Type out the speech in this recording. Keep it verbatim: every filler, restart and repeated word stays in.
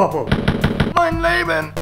Oh, mein Leben!